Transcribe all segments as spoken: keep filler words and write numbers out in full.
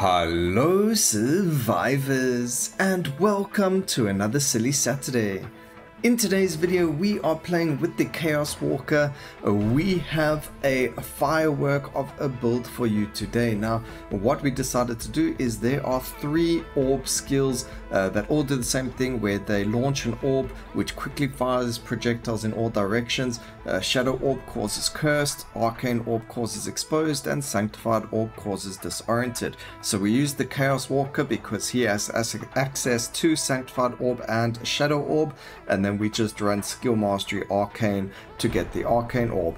Hello survivors, and welcome to another Silly Saturday. In today's video we are playing with the Chaos Walker. We have a firework of a build for you today. Now what we decided to do is there are three orb skills uh, that all do the same thing, where they launch an orb which quickly fires projectiles in all directions. uh, Shadow orb causes cursed, arcane orb causes exposed, and sanctified orb causes disoriented. So we use the Chaos Walker because he has access to sanctified orb and shadow orb, and then And we just run skill mastery arcane to get the arcane orb.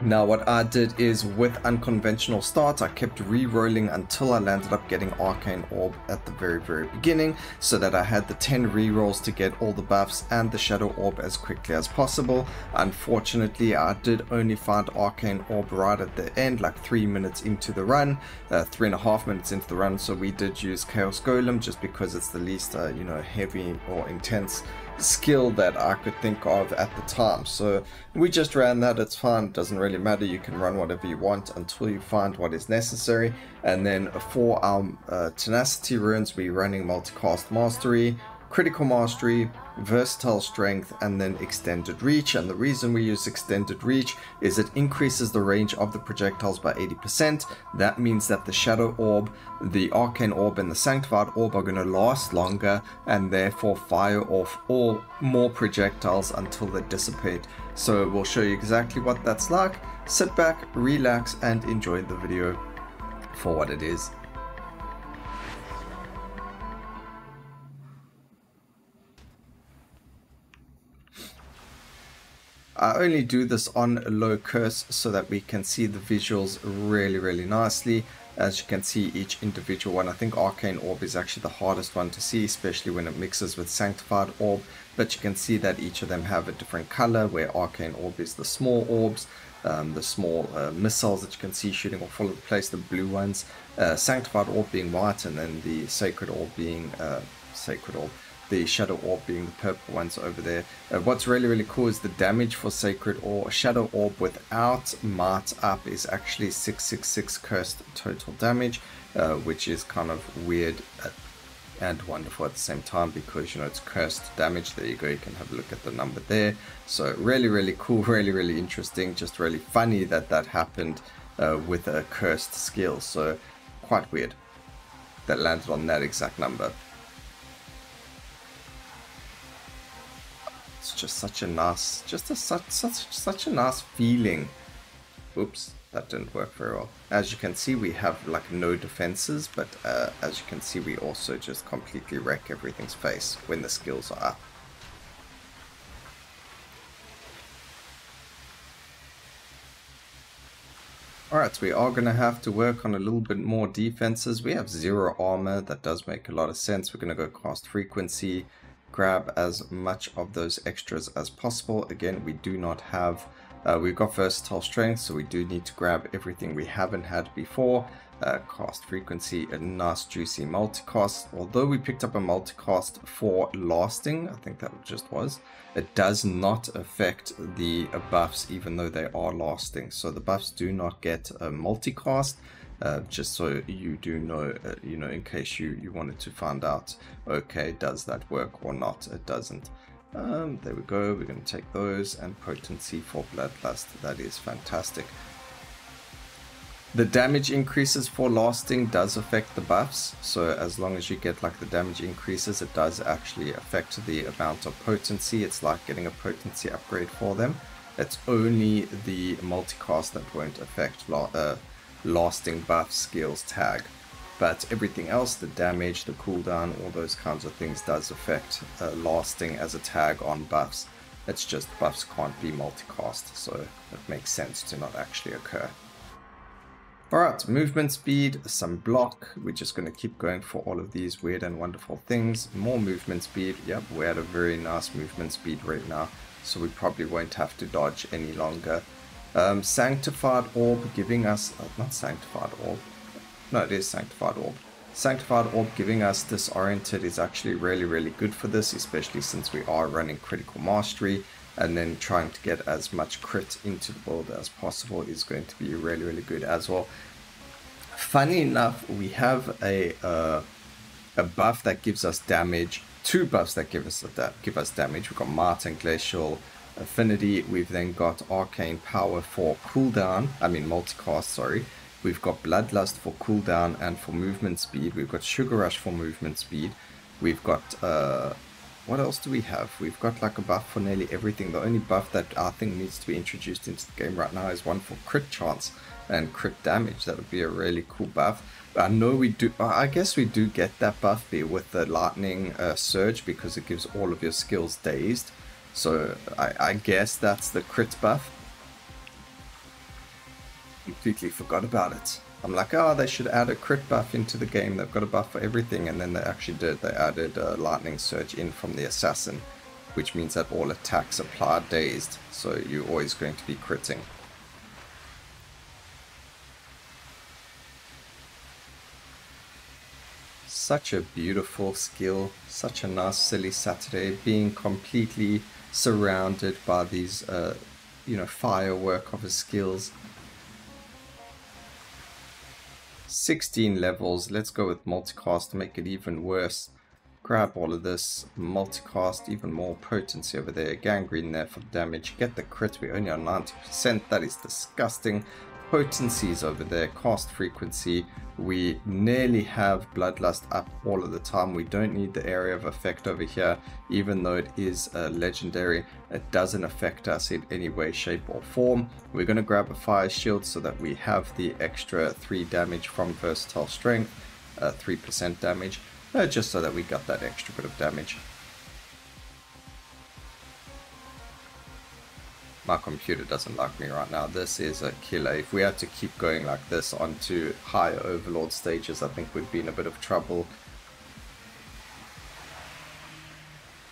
Now what I did is, with unconventional starts, I kept re-rolling until I landed up getting arcane orb at the very very beginning, so that I had the ten re-rolls to get all the buffs and the shadow orb as quickly as possible. Unfortunately I did only find arcane orb right at the end, like three minutes into the run, uh, three and a half minutes into the run, so we did use Chaos Golem just because it's the least uh, you know, heavy or intense skill that I could think of at the time. So we just ran that. It's fine, it doesn't really matter. You can run whatever you want until you find what is necessary. And then for our uh, tenacity runes, we're running multicast mastery, critical mastery, versatile strength, and then extended reach. And the reason we use extended reach is it increases the range of the projectiles by eighty percent. That means that the shadow orb, the arcane orb, and the sanctified orb are going to last longer and therefore fire off all more projectiles until they dissipate. So we'll show you exactly what that's like. Sit back, relax, and enjoy the video for what it is. I only do this on low curse so that we can see the visuals really really nicely. As you can see, each individual one. I think arcane orb is actually the hardest one to see, especially when it mixes with sanctified orb, but you can see that each of them have a different color, where arcane orb is the small orbs, um, the small uh, missiles that you can see shooting off all over the place, the blue ones, uh, sanctified orb being white, and then the sacred orb being uh, sacred orb the shadow orb being the purple ones over there. Uh, what's really really cool is the damage for sacred or shadow orb without might up is actually six six six cursed total damage, uh, which is kind of weird and wonderful at the same time, because you know it's cursed damage. There you go, you can have a look at the number there. So really really cool, really really interesting, just really funny that that happened uh, with a cursed skill. So quite weird that landed on that exact number. It's just such a nice, just a, such, such, such a nice feeling. Oops, that didn't work very well. As you can see, we have like no defenses, but uh, as you can see, we also just completely wreck everything's face when the skills are up. Alright, so we are going to have to work on a little bit more defenses. We have zero armor, that does make a lot of sense. We're going to go cast frequency, grab as much of those extras as possible. Again, we do not have uh, we've got versatile strength, so we do need to grab everything we haven't had before. Uh, cast frequency, a nice juicy multicast. Although we picked up a multicast for lasting, I think that just was, it does not affect the buffs even though they are lasting, so the buffs do not get a multicast. Uh, just so you do know, uh, you know, in case you, you wanted to find out, okay, does that work or not? It doesn't. Um, there we go. We're going to take those, and potency for bloodlust. That is fantastic. The damage increases for lasting does affect the buffs. So as long as you get like the damage increases, it does actually affect the amount of potency. It's like getting a potency upgrade for them. It's only the multicast that won't affect uh, lasting buff skills tag, but everything else, the damage, the cooldown, all those kinds of things does affect uh, lasting as a tag on buffs. It's just buffs can't be multicast, so it makes sense to not actually occur. Alright, movement speed, some block. We're just going to keep going for all of these weird and wonderful things. More movement speed. Yep, we're at a very nice movement speed right now, so we probably won't have to dodge any longer. Um, sanctified orb giving us uh, not sanctified orb no it is sanctified orb sanctified orb giving us disoriented is actually really really good for this, especially since we are running critical mastery, and then trying to get as much crit into the build as possible is going to be really really good as well. Funny enough, we have a uh, a buff that gives us damage. Two buffs that give us that give us damage. We've got Martin Glacial Affinity. We've then got Arcane Power for cooldown. I mean multicast. Sorry. We've got Bloodlust for cooldown and for movement speed. We've got Sugar Rush for movement speed. We've got uh, what else do we have? We've got like a buff for nearly everything. The only buff that I think needs to be introduced into the game right now is one for crit chance and crit damage. That would be a really cool buff. I know we do. I guess we do get that buff with the lightning uh, surge because it gives all of your skills dazed. So I, I guess that's the crit buff. Completely forgot about it. I'm like, oh, they should add a crit buff into the game. They've got a buff for everything, and then they actually did. They added a lightning surge in from the assassin, which means that all attacks apply dazed. So you're always going to be critting. Such a beautiful skill, such a nice silly Saturday, being completely surrounded by these, uh, you know, firework of his skills. sixteen levels, let's go with multicast to make it even worse. Grab all of this, multicast, even more potency over there, gangrene there for the damage, get the crit, we only are ninety percent, that is disgusting. Potencies over there, cast frequency, we nearly have bloodlust up all of the time. We don't need the area of effect over here, even though it is a legendary, it doesn't affect us in any way, shape or form. We're going to grab a fire shield so that we have the extra three damage from versatile strength, uh, three percent damage, uh, just so that we got that extra bit of damage. My computer doesn't like me right now. This is a killer. If we had to keep going like this onto higher overlord stages, I think we'd be in a bit of trouble.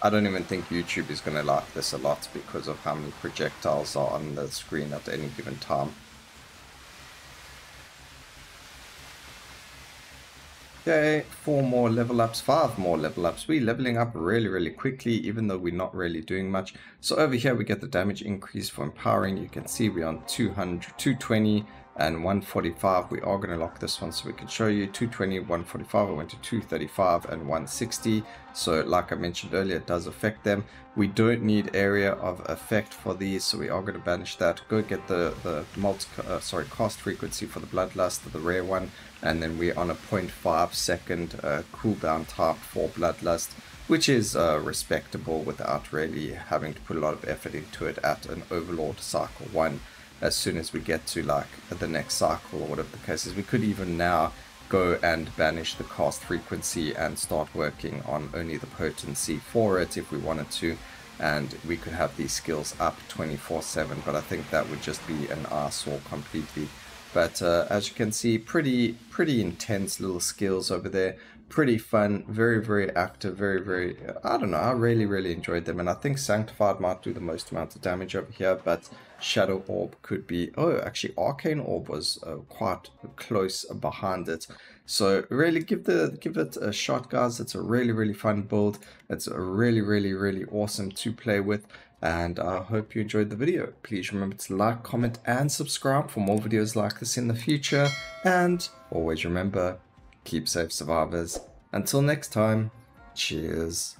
I don't even think YouTube is going to like this a lot because of how many projectiles are on the screen at any given time. Okay, four more level ups, five more level ups. We're leveling up really, really quickly, even though we're not really doing much. So over here, we get the damage increase for empowering. You can see we're on two hundred, two twenty and one forty-five. We are going to lock this one so we can show you. two twenty, one forty-five, I went to two thirty-five and one sixty. So like I mentioned earlier, it does affect them. We don't need area of effect for these, so we are going to banish that. Go get the, the multi, uh, sorry, cast frequency for the bloodlust, the rare one. And then we're on a zero point five second uh, cooldown type for bloodlust, which is uh, respectable without really having to put a lot of effort into it at an overlord cycle one. As soon as we get to like the next cycle or whatever the case is, we could even now go and banish the cast frequency and start working on only the potency for it if we wanted to, and we could have these skills up twenty-four seven, but I think that would just be an eyesore completely. But uh, as you can see, pretty pretty intense little skills over there. Pretty fun, very, very active, very, very, I don't know, I really, really enjoyed them. And I think Sanctified might do the most amount of damage over here, but Shadow Orb could be, oh, actually Arcane Orb was uh, quite close behind it. So really give the give it a shot, guys. It's a really, really fun build. It's a really, really, really awesome to play with. And I hope you enjoyed the video. Please remember to like, comment, and subscribe for more videos like this in the future. And always remember, keep safe, survivors. Until next time, cheers.